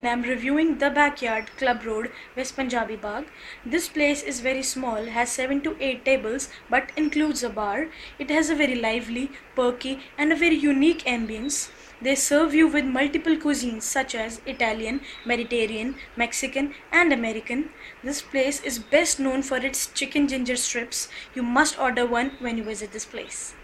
I am reviewing the Backyard Club Road, West Punjabi Bagh. This place is very small, has 7 to 8 tables but includes a bar. It has a very lively, perky and a very unique ambience. They serve you with multiple cuisines such as Italian, Mediterranean, Mexican and American. This place is best known for its chicken ginger strips. You must order one when you visit this place.